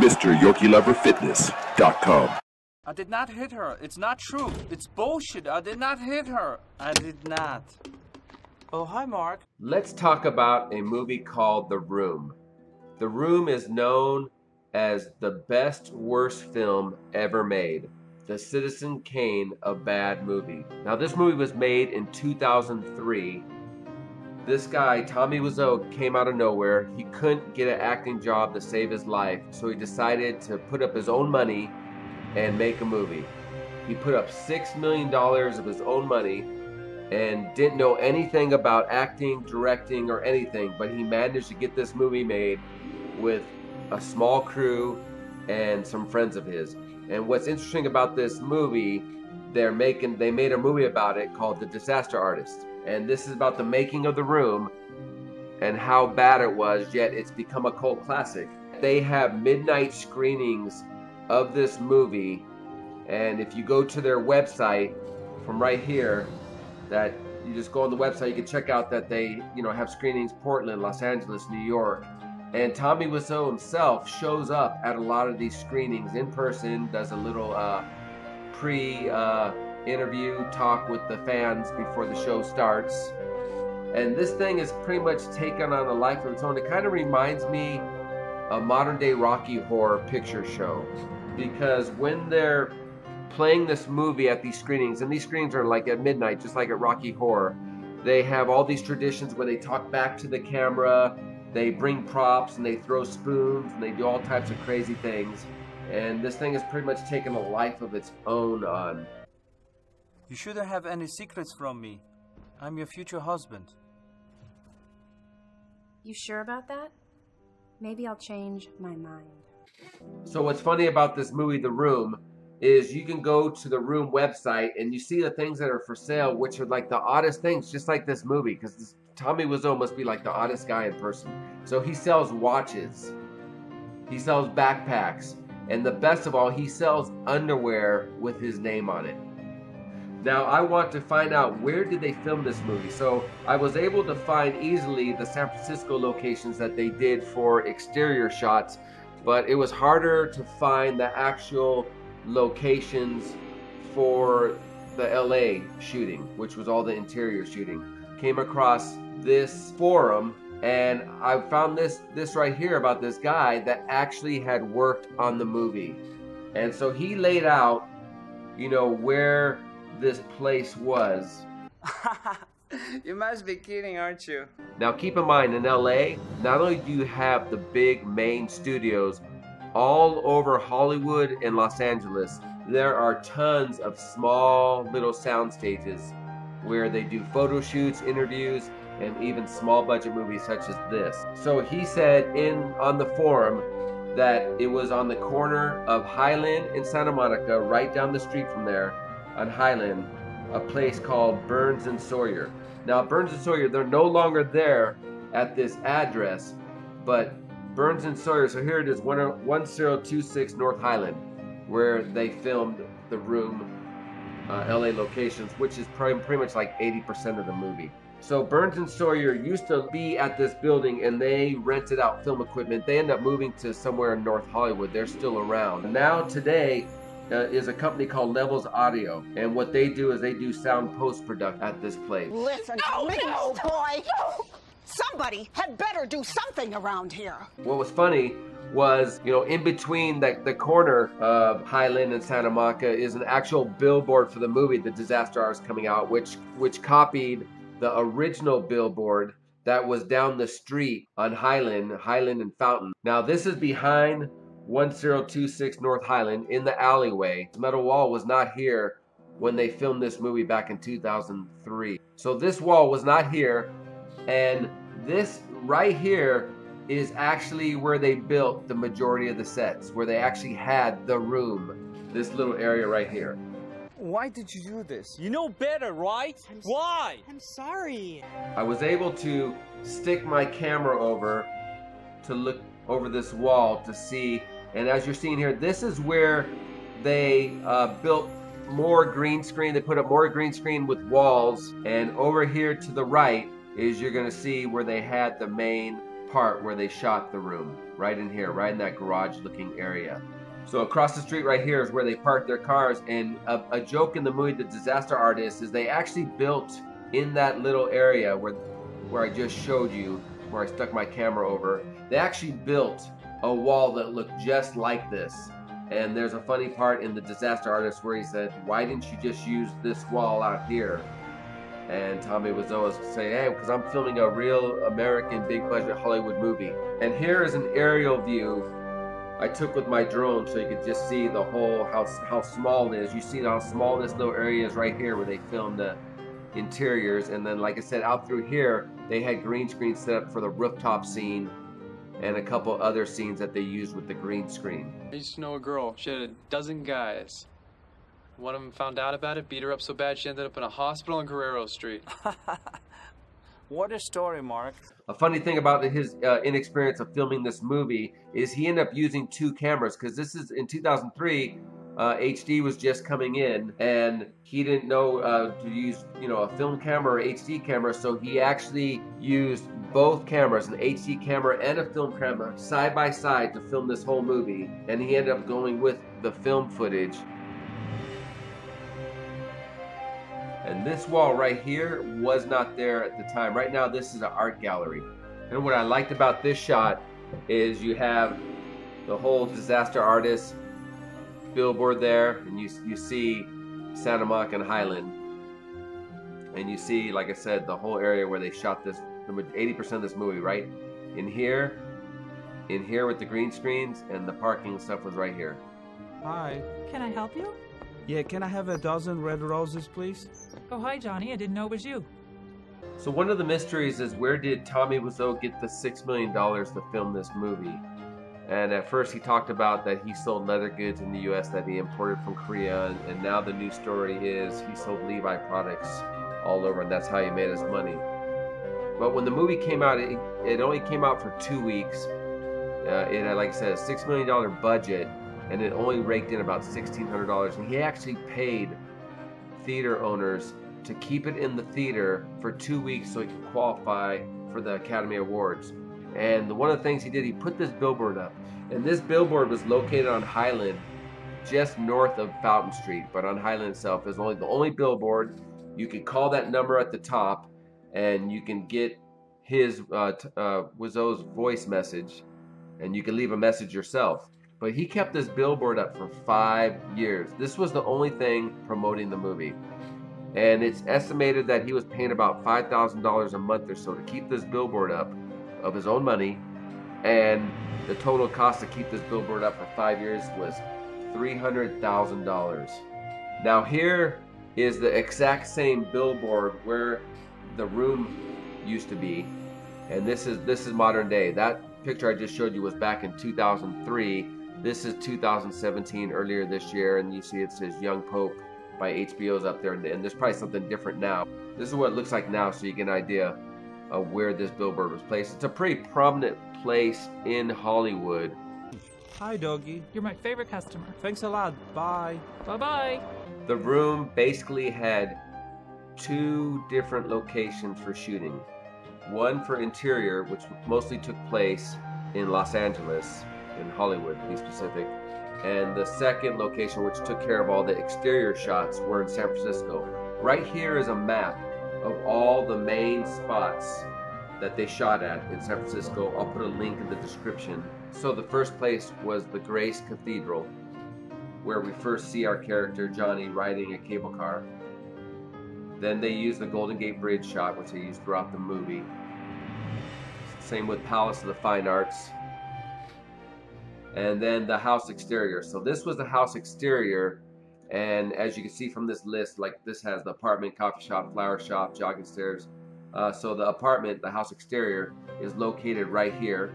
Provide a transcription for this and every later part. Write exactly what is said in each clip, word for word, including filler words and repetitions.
Mister Yorkie Lover Fitness dot com. I did not hit her. It's not true. It's bullshit. I did not hit her. I did not. Oh, hi, Mark. Let's talk about a movie called The Room. The Room is known as the best worst film ever made. The Citizen Kane of bad movie. Now, this movie was made in two thousand three. This guy, Tommy Wiseau, came out of nowhere. He couldn't get an acting job to save his life, so he decided to put up his own money and make a movie. He put up six million dollars of his own money and didn't know anything about acting, directing, or anything, but he managed to get this movie made with a small crew and some friends of his. And what's interesting about this movie, they're making, they made a movie about it called The Disaster Artist. And this is about the making of The Room and how bad it was, yet it's become a cult classic. They have midnight screenings of this movie. And if you go to their website from right here, that you just go on the website, you can check out that they, you know, have screenings Portland, Los Angeles, New York. And Tommy Wiseau himself shows up at a lot of these screenings in person, does a little uh, pre-interview uh, talk with the fans before the show starts. And this thing is pretty much taken on a life of its own. It kind of reminds me of modern-day Rocky Horror Picture Show, because when they're playing this movie at these screenings, and these screenings are like at midnight, just like at Rocky Horror, they have all these traditions where they talk back to the camera. They bring props and they throw spoons and they do all types of crazy things. And this thing has pretty much taken a life of its own on. You shouldn't have any secrets from me. I'm your future husband. You sure about that? Maybe I'll change my mind. So what's funny about this movie, The Room, is you can go to the Room website and you see the things that are for sale, which are like the oddest things, just like this movie, because this Tommy Wiseau must be like the oddest guy in person. So he sells watches, he sells backpacks, and the best of all, he sells underwear with his name on it. Now I want to find out, where did they film this movie? So I was able to find easily the San Francisco locations that they did for exterior shots, but it was harder to find the actual locations for the L A shooting, which was all the interior shooting. Came across this forum, and I found this this right here about this guy that actually had worked on the movie. And so he laid out, you know, where this place was. You must be kidding, aren't you? Now keep in mind, in L A, not only do you have the big main studios, all over Hollywood and Los Angeles, there are tons of small little sound stages where they do photo shoots, interviews, and even small budget movies such as this. So he said in on the forum that it was on the corner of Highland and Santa Monica, right down the street from there on Highland, a place called Burns and Sawyer. Now Burns and Sawyer, they're no longer there at this address, but Burns and Sawyer, so here it is, ten twenty-six North Highland, where they filmed The Room Uh, L A locations, which is pretty, pretty much like eighty percent of the movie. So Burns and Sawyer used to be at this building, and they rented out film equipment. They end up moving to somewhere in North Hollywood. They're still around. Now today uh, is a company called Levels Audio, and what they do is they do sound post-production at this place. Listen no, to me, no, toy! No. Somebody had better do something around here. What was funny was, you know, in between the, the corner of Highland and Santa Monica is an actual billboard for the movie, The Disaster Artist, coming out, which which copied the original billboard that was down the street on Highland, Highland and Fountain. Now this is behind ten twenty-six North Highland in the alleyway. This metal wall was not here when they filmed this movie back in two thousand three. So this wall was not here, and this right here is actually where they built the majority of the sets, where they actually had The Room, this little area right here. Why did you do this? You know better, right? I'm Why? I'm sorry. I was able to stick my camera over to look over this wall to see, and as you're seeing here, this is where they uh, built more green screen. They put up more green screen with walls, and over here to the right is, you're gonna see where they had the main part where they shot The Room, right in here, right in that garage-looking area. So across the street right here is where they parked their cars, and a, a joke in the movie The Disaster Artist is they actually built in that little area where, where I just showed you, where I stuck my camera over, they actually built a wall that looked just like this. And there's a funny part in The Disaster Artist where he said, "Why didn't you just use this wall out here?" And Tommy Wiseau was saying, "Hey, because I'm filming a real American big budget Hollywood movie." And here is an aerial view I took with my drone, so you could just see the whole, how, how small it is. You see how small this little area is right here where they filmed the interiors. And then, like I said, out through here, they had green screen set up for the rooftop scene and a couple other scenes that they used with the green screen. I used to know a girl. She had a dozen guys. One of them found out about it, beat her up so bad she ended up in a hospital on Guerrero Street. What a story, Mark. A funny thing about his uh, inexperience of filming this movie is he ended up using two cameras, because this is in two thousand three, uh, H D was just coming in, and he didn't know uh, to use, you know, a film camera or H D camera, so he actually used both cameras, an H D camera and a film camera, side by side to film this whole movie, and he ended up going with the film footage. And this wall right here was not there at the time. Right now, this is an art gallery. And what I liked about this shot is you have the whole Disaster Artist billboard there, and you, you see Santa Monica and Highland. And you see, like I said, the whole area where they shot this, eighty percent of this movie, right? In here, in here with the green screens, and the parking stuff was right here. Hi. Can I help you? Yeah, can I have a dozen red roses, please? Oh, hi, Johnny. I didn't know it was you. So one of the mysteries is, where did Tommy Wiseau get the six million dollars to film this movie? And at first he talked about that he sold leather goods in the U S that he imported from Korea, and now the new story is he sold Levi products all over, and that's how he made his money. But when the movie came out, it, it only came out for two weeks. Uh, it had, like I said, a six million dollar budget. And it only raked in about sixteen hundred dollars. And he actually paid theater owners to keep it in the theater for two weeks so he could qualify for the Academy Awards. And one of the things he did, he put this billboard up. And this billboard was located on Highland, just north of Fountain Street, but on Highland itself is only the only billboard. You can call that number at the top, and you can get his uh, uh, Wiseau's voice message, and you can leave a message yourself. But he kept this billboard up for five years. This was the only thing promoting the movie. And it's estimated that he was paying about five thousand dollars a month or so to keep this billboard up of his own money. And the total cost to keep this billboard up for five years was three hundred thousand dollars. Now here is the exact same billboard where The Room used to be. And this is, this is modern day. That picture I just showed you was back in two thousand three. This is two thousand seventeen, earlier this year, and you see it says Young Pope by H B O's up there, and there's probably something different now. This is what it looks like now, so you get an idea of where this billboard was placed. It's a pretty prominent place in Hollywood. Hi, doggy. You're my favorite customer. Thanks a lot. Bye. Bye-bye. The Room basically had two different locations for shooting. One for interior, which mostly took place in Los Angeles, in Hollywood, to be specific. And the second location, which took care of all the exterior shots, were in San Francisco. Right here is a map of all the main spots that they shot at in San Francisco. I'll put a link in the description. So the first place was the Grace Cathedral, where we first see our character, Johnny, riding a cable car. Then they used the Golden Gate Bridge shot, which they used throughout the movie. Same with Palace of the Fine Arts. And then the house exterior. So this was the house exterior, and as you can see from this list, like this has the apartment, coffee shop, flower shop, jogging stairs. Uh, so the apartment, the house exterior, is located right here.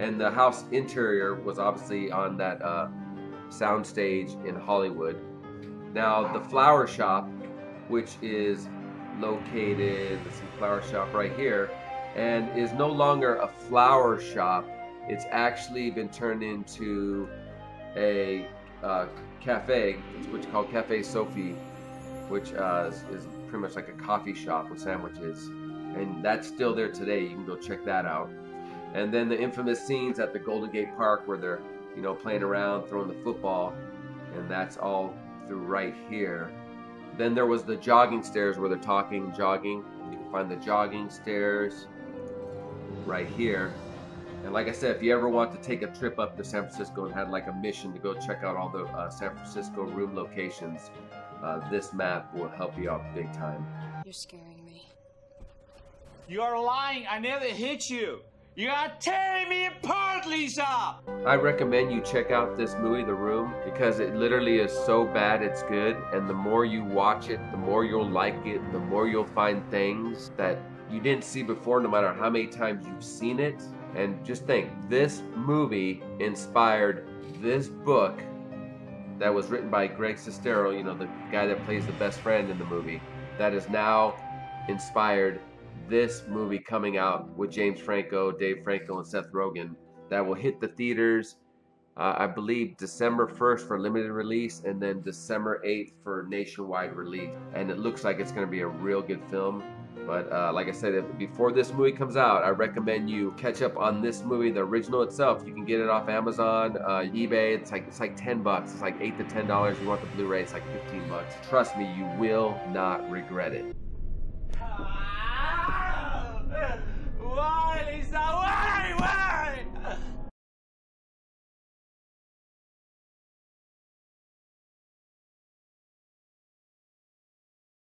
And the house interior was obviously on that uh, soundstage in Hollywood. Now the flower shop, which is located, let's see, flower shop right here, and is no longer a flower shop. It's actually been turned into a uh, cafe, which is called Cafe Sophie, which uh, is, is pretty much like a coffee shop with sandwiches. And that's still there today. You can go check that out. And then the infamous scenes at the Golden Gate Park where they're, you know, playing around, throwing the football, and that's all through right here. Then there was the jogging stairs where they're talking, jogging. You can find the jogging stairs right here. And like I said, if you ever want to take a trip up to San Francisco and had like a mission to go check out all the uh, San Francisco room locations, uh, this map will help you out big time. You're scaring me. You are lying. I never hit you. You are tearing me apart, Lisa! I recommend you check out this movie, The Room, because it literally is so bad it's good. And the more you watch it, the more you'll like it, the more you'll find things that you didn't see before, no matter how many times you've seen it. And just think, this movie inspired this book that was written by Greg Sestero, you know, the guy that plays the best friend in the movie, that is now inspired this movie coming out with James Franco, Dave Franco, and Seth Rogen that will hit the theaters, uh, I believe, December first for limited release, and then December eighth for nationwide release. And it looks like it's going to be a real good film. But uh, like I said, if, before this movie comes out, I recommend you catch up on this movie, the original itself. You can get it off Amazon, uh, eBay. It's like it's like ten bucks. It's like eight to ten dollars. You want the Blu-ray? It's like fifteen bucks. Trust me, you will not regret it. Ah!